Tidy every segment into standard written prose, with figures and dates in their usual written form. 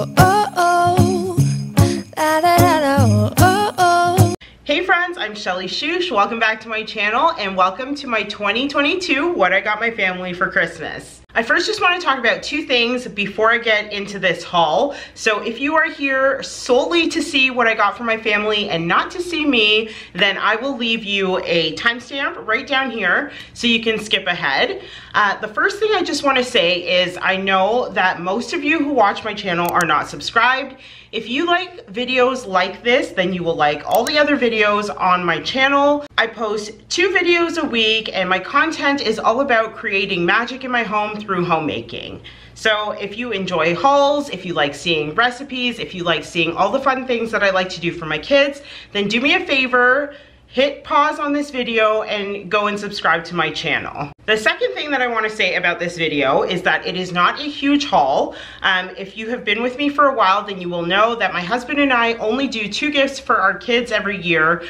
Hey friends, I'm Shelly Šuš. Welcome back to my channel and welcome to my 2022 What I Got My Family for Christmas. I first just want to talk about two things before I get into this haul. So if you are here solely to see what I got for my family and not to see me, then I will leave you a timestamp right down here so you can skip ahead. The first thing I just want to say is I know that most of you who watch my channel are not subscribed. If you like videos like this, then you will like all the other videos on my channel. I post 2 videos a week and my content is all about creating magic in my home through homemaking. So if you enjoy hauls, if you like seeing recipes, if you like seeing all the fun things that I like to do for my kids, then do me a favor, hit pause on this video and go and subscribe to my channel. The second thing that I want to say about this video is that it is not a huge haul. If you have been with me for a while, then you will know that my husband and I only do 2 gifts for our kids every year.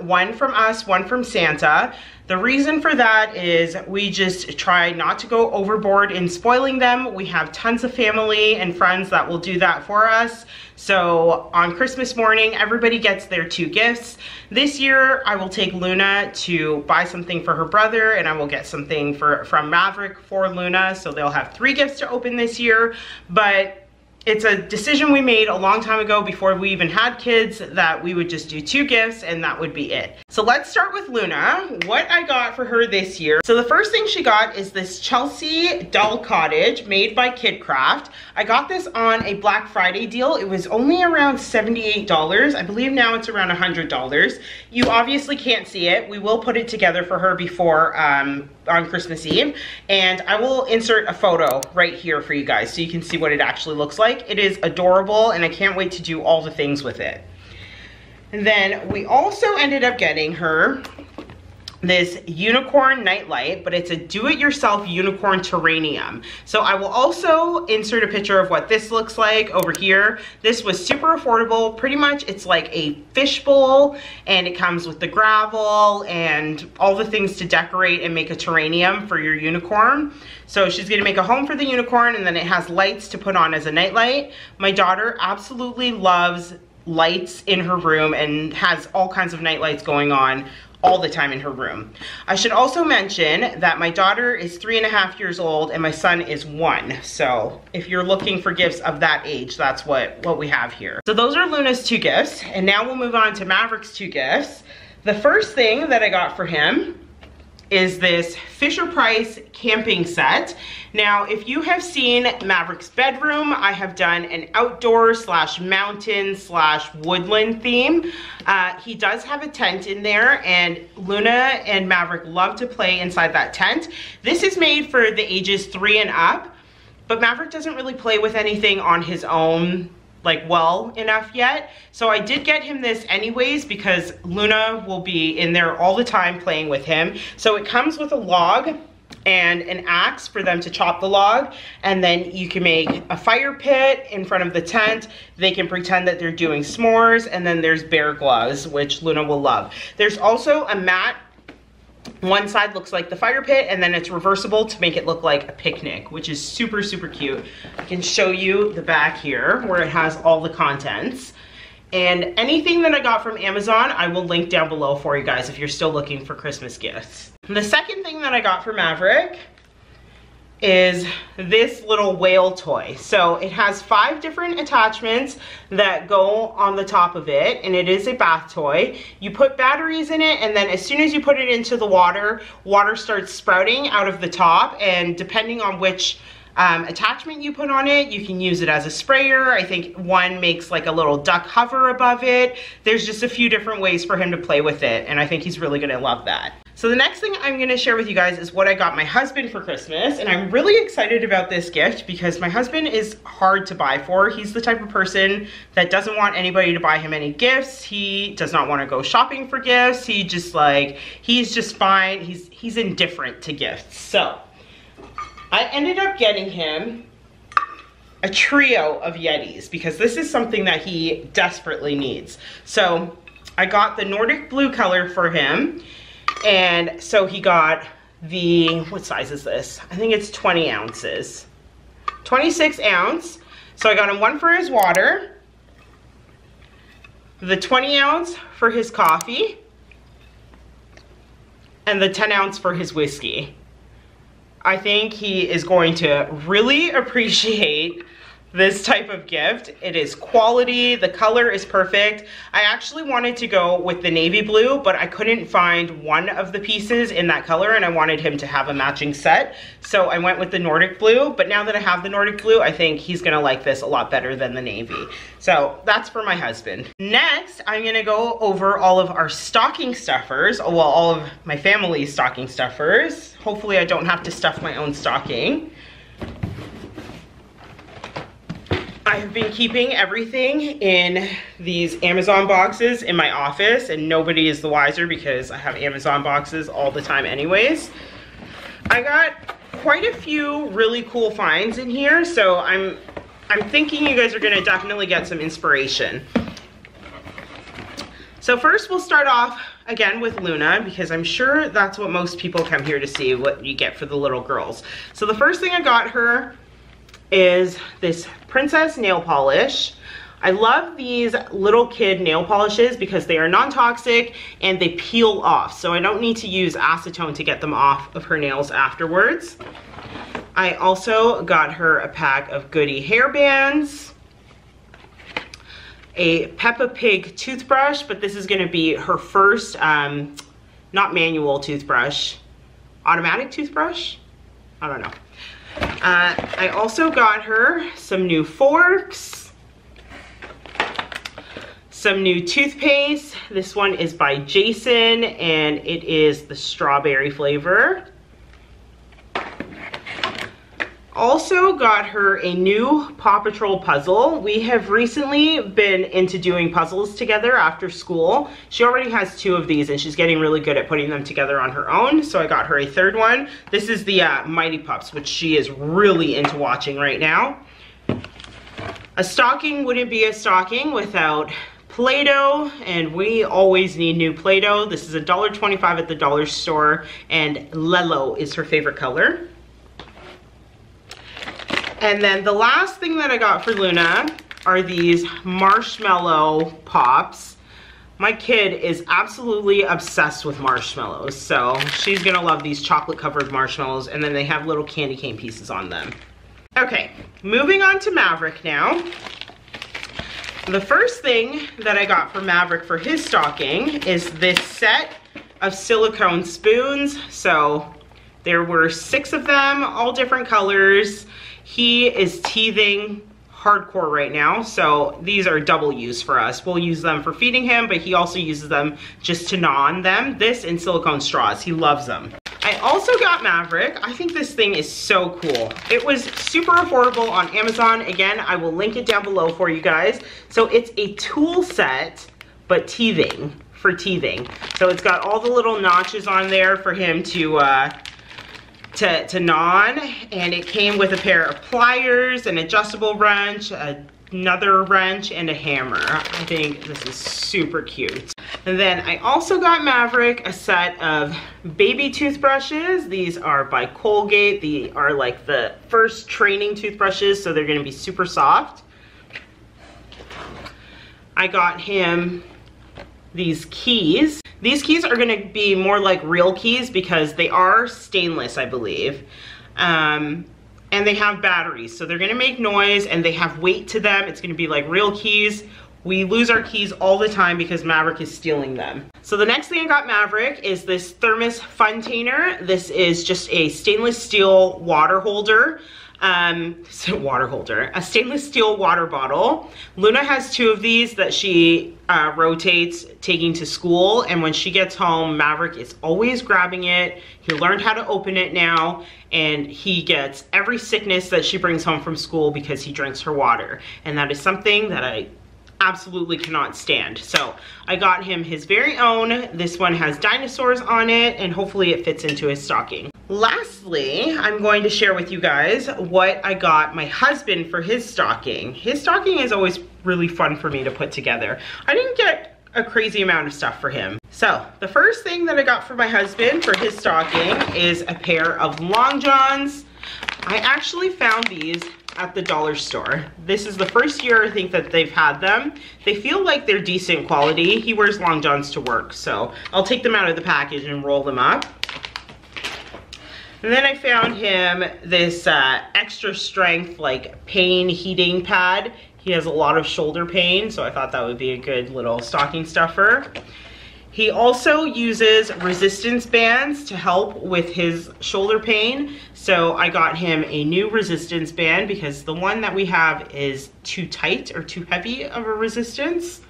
One from us, one from Santa. The reason for that is we just try not to go overboard in spoiling them. We have tons of family and friends that will do that for us. So on Christmas morning, everybody gets their 2 gifts. This year, I will take Luna to buy something for her brother, and I will get something from Maverick for Luna. So they'll have 3 gifts to open this year. But it's a decision we made a long time ago before we even had kids that we would just do 2 gifts and that would be it. So let's start with Luna, what I got for her this year. So the first thing she got is this Chelsea doll cottage made by Kidcraft. I got this on a Black Friday deal. It was only around $78. I believe now it's around $100. You obviously can't see it. We will put it together for her before on Christmas Eve, and I will insert a photo right here for you guys so you can see what it actually looks like. It is adorable and I can't wait to do all the things with it. And then we also ended up getting her this unicorn nightlight, but it's a do-it-yourself unicorn terrarium. So I will also insert a picture of what this looks like over here. This was super affordable. Pretty much it's like a fishbowl and it comes with the gravel and all the things to decorate and make a terrarium for your unicorn. So she's gonna make a home for the unicorn and then it has lights to put on as a nightlight. My daughter absolutely loves lights in her room and has all kinds of nightlights going on all the time in her room. I should also mention that my daughter is 3.5 years old and my son is 1. So if you're looking for gifts of that age, that's what we have here. So those are Luna's 2 gifts. And now we'll move on to Maverick's 2 gifts. The first thing that I got for him is this Fisher-Price camping set. Now, if you have seen Maverick's bedroom, I have done an outdoor / mountain / woodland theme. He does have a tent in there and Luna and Maverick love to play inside that tent. This is made for the ages 3 and up, but Maverick doesn't really play with anything on his own well enough yet. So I did get him this anyways because Luna will be in there all the time playing with him. So it comes with a log and an axe for them to chop the log, and then you can make a fire pit in front of the tent. They can pretend that they're doing s'mores, and then there's bear gloves, which Luna will love. There's also a mat. One side looks like the fire pit and then it's reversible to make it look like a picnic, which is super, super cute. I can show you the back here where it has all the contents. And anything that I got from Amazon, I will link down below for you guys if you're still looking for Christmas gifts. The second thing that I got for Maverick is this little whale toy. So it has 5 different attachments that go on the top of it, and it is a bath toy. You put batteries in it, and then as soon as you put it into the water, water starts sprouting out of the top, and depending on which attachment you put on it, you can use it as a sprayer. I think one makes like a little duck hover above it. There's just a few different ways for him to play with it, and I think he's really gonna love that. So the next thing I'm gonna share with you guys is what I got my husband for Christmas, and I'm really excited about this gift because my husband is hard to buy for. He's the type of person that doesn't want anybody to buy him any gifts. He does not want to go shopping for gifts. He just he's just fine. He's indifferent to gifts. So I ended up getting him a trio of Yetis because this is something that he desperately needs. So I got the Nordic blue color for him. And so he got the, what size is this? I think it's 20 ounces, 26 ounce. So I got him one for his water, the 20 ounce for his coffee, and the 10 ounce for his whiskey. I think he is going to really appreciate this type of gift. It is quality, the color is perfect. I actually wanted to go with the navy blue, but I couldn't find one of the pieces in that color and I wanted him to have a matching set. So I went with the Nordic blue, but now that I have the Nordic blue, I think he's gonna like this a lot better than the navy. So that's for my husband. Next, I'm gonna go over all of our stocking stuffers, well, all of my family's stocking stuffers. Hopefully I don't have to stuff my own stocking. I have been keeping everything in these Amazon boxes in my office and nobody is the wiser because I have Amazon boxes all the time anyways. I got quite a few really cool finds in here, so I'm thinking you guys are gonna definitely get some inspiration. So first we'll start off again with Luna because I'm sure that's what most people come here to see, what you get for the little girls. So the first thing I got her is this princess nail polish. I love these little kid nail polishes because they are non-toxic and they peel off, so I don't need to use acetone to get them off of her nails afterwards. I also got her a pack of Goody hair bands, a Peppa Pig toothbrush, but this is going to be her first not manual toothbrush, automatic toothbrush, I don't know. I also got her some new forks, some new toothpaste. This one is by Jason and it is the strawberry flavor. Also got her a new Paw Patrol puzzle. We have recently been into doing puzzles together after school. She already has two of these and she's getting really good at putting them together on her own, so I got her a third one. This is the Mighty Pups, which she is really into watching right now. A stocking wouldn't be a stocking without Play-Doh, and we always need new Play-Doh. This is $1.25 at the dollar store and Lelo is her favorite color. And then the last thing that I got for Luna are these marshmallow pops. My kid is absolutely obsessed with marshmallows, so she's gonna love these chocolate covered marshmallows, and then they have little candy cane pieces on them. Okay, moving on to Maverick now. The first thing that I got for Maverick for his stocking is this set of silicone spoons. So there were 6 of them, all different colors. He is teething hardcore right now, so these are double use for us. We'll use them for feeding him, but he also uses them just to gnaw on them. This and silicone straws, he loves them. I also got Maverick. I think this thing is so cool. It was super affordable on Amazon. Again, I will link it down below for you guys. So it's a tool set, but teething, for teething. So it's got all the little notches on there for him to gnaw on, and it came with a pair of pliers, an adjustable wrench, another wrench, and a hammer. I think this is super cute. And then I also got Maverick a set of baby toothbrushes. These are by Colgate. They are like the first training toothbrushes, so they're going to be super soft. I got him these keys. These keys are going to be more like real keys because they are stainless, I believe. And they have batteries, so they're going to make noise and they have weight to them. It's going to be like real keys. We lose our keys all the time because Maverick is stealing them. So the next thing I got Maverick is this Thermos Funtainer. This is just a stainless steel water holder. A stainless steel water bottle. Luna has 2 of these that she rotates taking to school, and when she gets home, Maverick is always grabbing it. He learned how to open it now, and he gets every sickness that she brings home from school because he drinks her water, and that is something that I absolutely cannot stand. So I got him his very own. This one has dinosaurs on it, and hopefully it fits into his stocking. Lastly, I'm going to share with you guys what I got my husband for his stocking. His stocking is always really fun for me to put together. I didn't get a crazy amount of stuff for him. So the first thing that I got for my husband for his stocking is a pair of long johns. I actually found these at the dollar store. This is the first year I think that they've had them. They feel like they're decent quality. He wears long johns to work, so I'll take them out of the package and roll them up. And then I found him this extra strength like pain heating pad. He has a lot of shoulder pain, so I thought that would be a good little stocking stuffer. He also uses resistance bands to help with his shoulder pain. So I got him a new resistance band because the one that we have is too tight or too heavy of a resistance.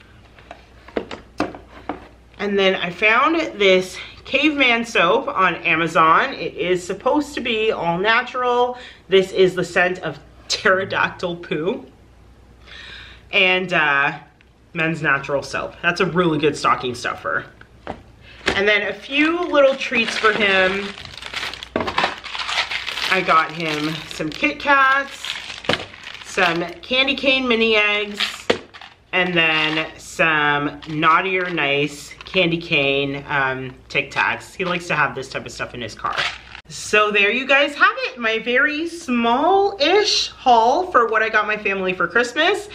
And then I found this Caveman soap on Amazon. It is supposed to be all natural. This is the scent of pterodactyl poo. And men's natural soap. That's a really good stocking stuffer. And then a few little treats for him. I got him some Kit Kats, some candy cane mini eggs, and then some Naughty or Nice candy cane Tic Tacs. He likes to have this type of stuff in his car. So there you guys have it, my very small-ish haul for what I got my family for Christmas.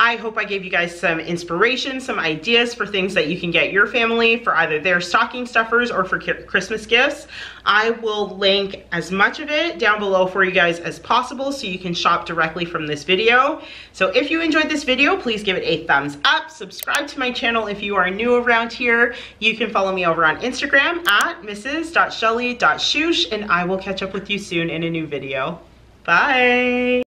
I hope I gave you guys some inspiration, some ideas for things that you can get your family for either their stocking stuffers or for Christmas gifts. I will link as much of it down below for you guys as possible so you can shop directly from this video. So if you enjoyed this video, please give it a thumbs up. Subscribe to my channel if you are new around here. You can follow me over on Instagram at mrs.shelly.shuš, and I will catch up with you soon in a new video. Bye.